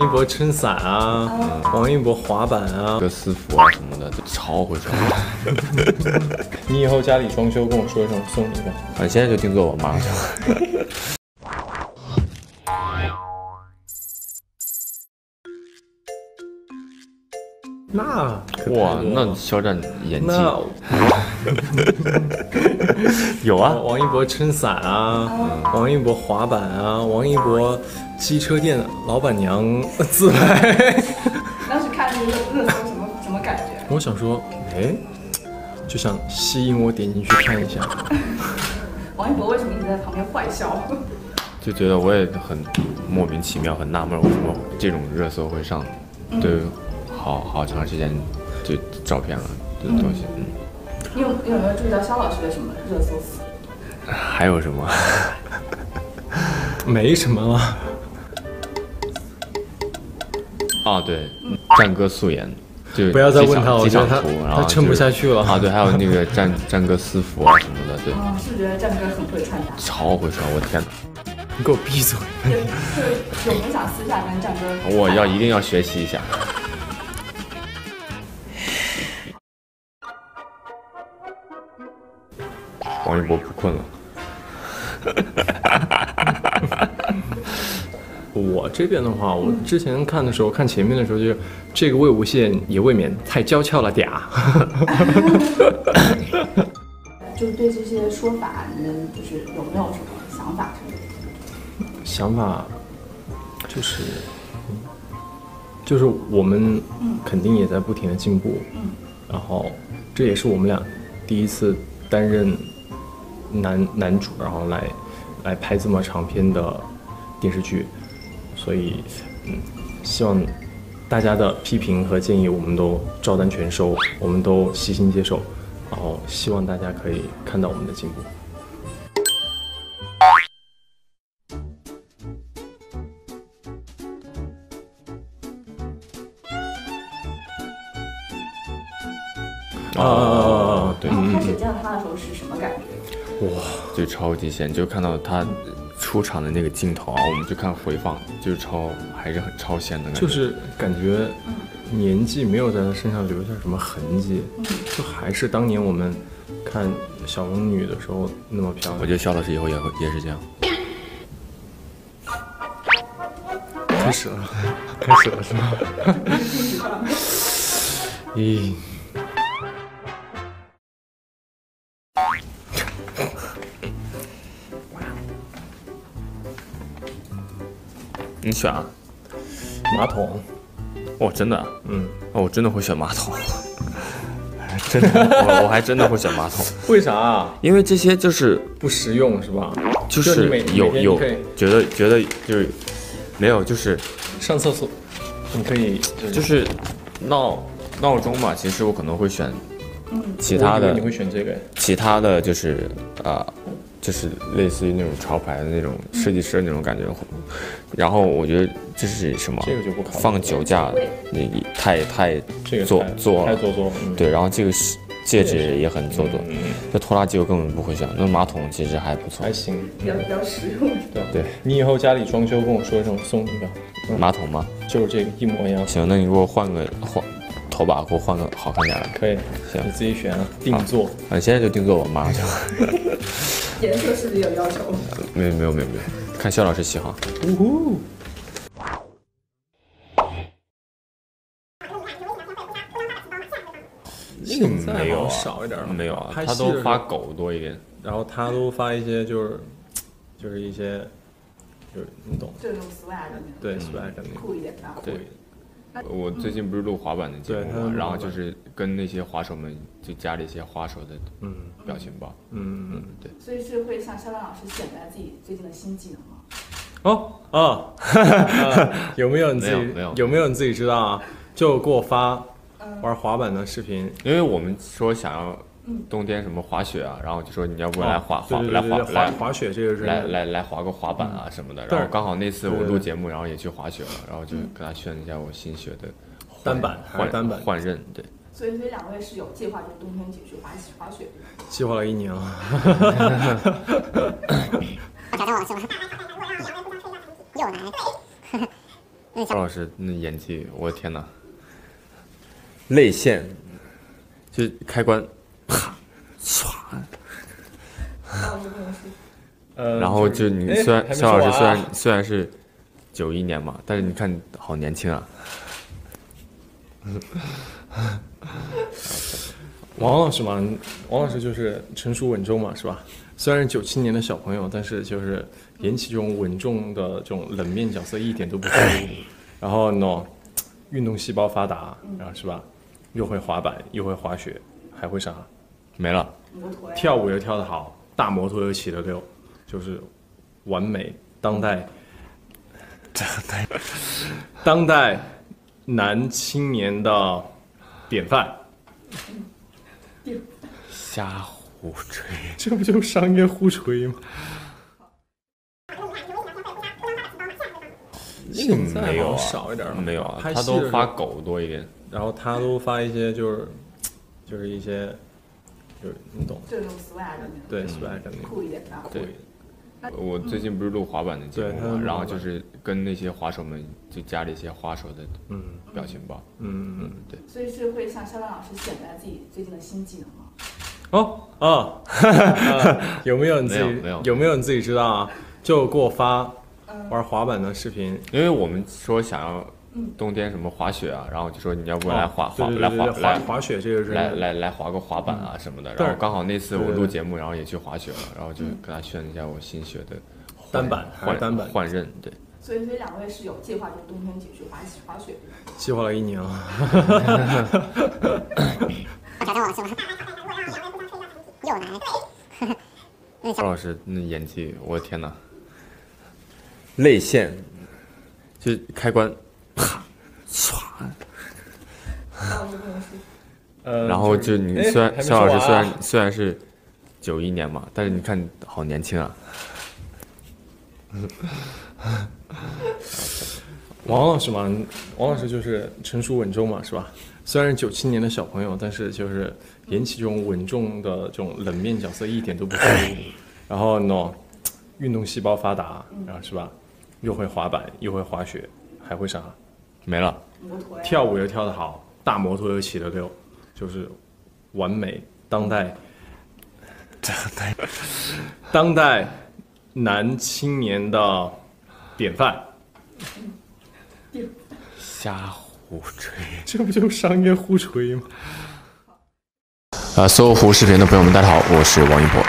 王一博撑伞啊，王一博滑板啊，个私服啊什么的，就超会穿。你以后家里装修跟我说一声，我送你一个。反正现在就定做我妈去。那哇，那肖战演技有啊！王一博撑伞啊，王一博滑板啊，王一博机车店老板娘自拍。当时看这个热搜什么感觉？我想说，哎，就想吸引我点进去看一下。王一博为什么一直在旁边坏笑？就觉得我也很莫名其妙，很纳闷，为什么这种热搜会上？对。好长时间，就照片了，这东西。嗯，你有没有注意到肖老师的什么热搜词？还有什么？没什么了。啊，对，战哥素颜，就不要再问他，我觉得他撑不下去了。啊，对，还有那个战哥私服啊什么的，对。是觉得战哥很会穿搭。超会穿，我天哪！ 你给我闭嘴！有没有想私下跟战哥？我要一定要学习一下。王一博不困了。我这边的话，我之前看的时候，看前面的时候就这个魏无羡也未免太娇俏了嗲。就是对这些说法，你们就是有没有什么想法？ 想法就是我们肯定也在不停的进步，然后这也是我们俩第一次担任男主，然后来拍这么长篇的电视剧，所以希望大家的批评和建议我们都照单全收，我们都悉心接受，然后希望大家可以看到我们的进步。 啊，对，开始见到他的时候是什么感觉？哇，就超级鲜，就看到他出场的那个镜头啊，我们就看回放，就还是很超鲜的感觉。就是感觉年纪没有在他身上留下什么痕迹，就还是当年我们看小龙女的时候那么漂亮。我觉得肖老师以后也是这样。开始了是吗？咦。你选啊，马桶。哦，真的，哦，我真的会选马桶，真的，我还真的会选马桶。为啥啊？因为这些就是不实用，是吧？就是有觉得就是没有，就是上厕所，你可以就是闹钟嘛。其实我可能会选其他的，你会选这个？其他的就是啊。就是类似于那种潮牌的那种设计师的那种感觉，然后我觉得这是什么？这个就不考虑。放酒架，你太做了，太做作。对，然后这个戒指也很做作，这拖拉机我根本不会选。那马桶其实还不错，还行，比较实用。对，你以后家里装修跟我说一声，送你一个马桶吗？就是这个一模一样。行，那你给我换头把，给我换个好看点的。可以，行，你自己选啊，定做。啊，现在就定做我妈去了。 颜色是不是有要求？没有，看肖老师喜好。呜呼！现在有少一点了，没有啊，他都发狗多一点，然后他都发一些就是一些就是你懂，这种 swag 对 swag 酷一点啊，对。我最近不是录滑板的节目嘛，然后就是跟那些滑手们就加了一些滑手的表情包，对。所以是会向肖战老师显摆自己最近的新技能吗？有没有你自己有没有你自己知道啊？就给我发玩滑板的视频，因为我们说想要冬天什么滑雪啊，然后就说你要不来滑雪这个是来滑个滑板啊什么的，然后刚好那次我录节目，然后也去滑雪了，然后就跟他炫一下我新学的单板换刃，对。所以两位是有计划，就是冬天一起去滑雪。计划了1年了。找到我是吗？又来。赵老师那演技，我天哪！泪腺就开关，啪，唰。然后就你肖老师虽然是91年嘛，但是你看好年轻啊。王老师嘛，王老师就是成熟稳重嘛，是吧？虽然97年的小朋友，但是就是演起这种稳重的这种冷面角色一点都不虚。然后呢，运动细胞发达，然后是吧？又会滑板，又会滑雪，还会啥？没了。跳舞又跳得好，大摩托又骑得溜，就是完美当代男青年的典范。瞎胡吹，这不就是商业互吹吗？现在没有少一点了，没有啊，他都发狗多一点，然后他都发一些就是一些就是你懂，这种 swag 对 swag 酷一点的，酷一点。我最近不是录滑板的节目嘛，然后就是跟那些滑手们就加了一些滑手的表情包，对。所以是会向肖邦老师显摆自己最近的新技能吗？有没有你自己知道啊？就给我发玩滑板的视频，因为我们说想要冬天什么滑雪啊，然后就说你要不来滑雪这个是来滑个滑板啊什么的，然后刚好那次我录节目，然后也去滑雪了，然后就给他炫一下我新学的单板换刃，对。所以两位是有计划，就是冬天一起去滑雪，计划了1年了。找到我是吧？又来。赵老师那演技，我天哪！泪腺就开关。啪，唰，然后就你肖老师虽然是91年嘛，但是你看好年轻啊。王老师嘛，王老师就是成熟稳重嘛，是吧？虽然97年的小朋友，但是就是演起这种稳重的这种冷面角色一点都不虚。然后呢，运动细胞发达，然后是吧？又会滑板，又会滑雪。还会啥？没了。跳舞又跳得好，大摩托又骑得溜，就是完美当代男青年的典范。瞎胡吹，这不就是商业互吹吗？搜狐视频的朋友们，大家好，我是王一博。